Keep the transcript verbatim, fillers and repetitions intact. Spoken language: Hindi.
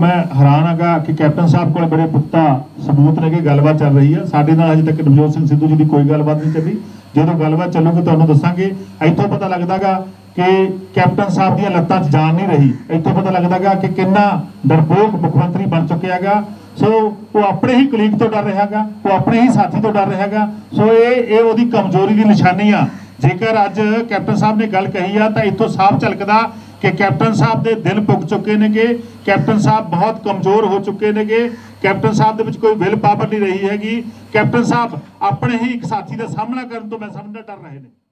मैं हैरान आगा कि कैप्टन साहब को बड़े पुख्ता सबूत ने कि गलबात चल रही है। साढ़े नाल अजे तक नवजोत सिंह सिद्धू जी की कोई गलबात नहीं चली। जो गलबात चलूगी तो दसांगे। इतों पता लगता गा कि कैप्टन साहब दी लत्तां च जान नहीं रही। इतों पता लगता गा कि कितना डरपोक मुख्यमंत्री बन चुकिया गा। सो वो अपने ही कलीग तो डर रहा गा, वो अपने ही साथी तो डर रहा गा। सो ये वो कमजोरी की निशानी आ। जेकर अज कैप्टन साहब ने गल कही आ तो इतों साफ झलकदा कि कैप्टन साहब के दिल पुग चुके ने गे। कैप्टन साहब बहुत कमजोर हो चुके ने गे। कैप्टन साहब दे विच कोई विल पावर नहीं रही हैगी। कैप्टन साहब अपने ही एक साथी का सामना करने तो मैं समझदा डर रहे हैं।